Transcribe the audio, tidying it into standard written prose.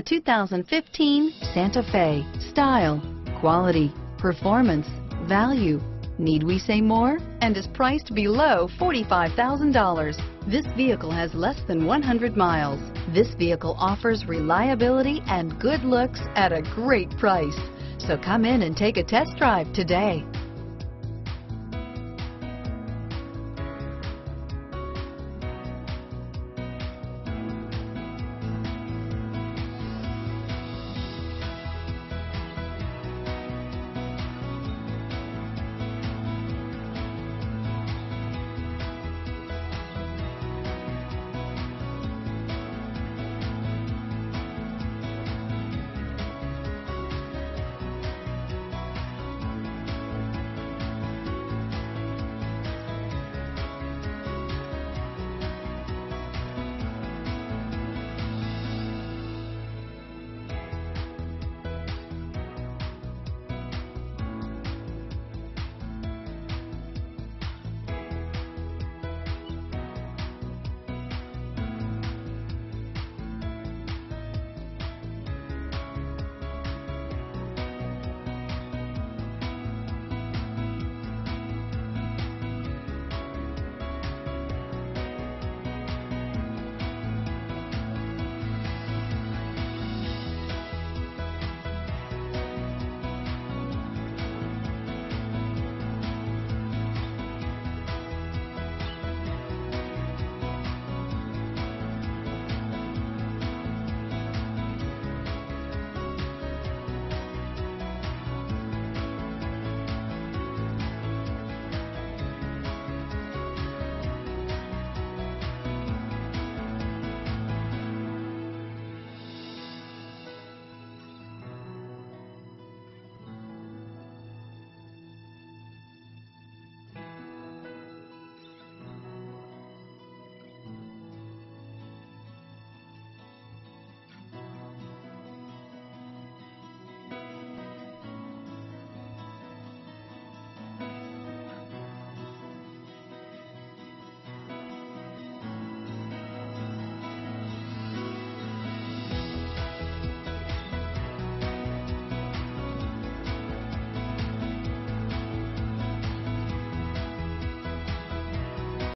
The 2015 Santa Fe. Style, quality, performance, value. Need we say more? And is priced below $45,000. This vehicle has less than 100 miles. This vehicle offers reliability and good looks at a great price. So come in and take a test drive today.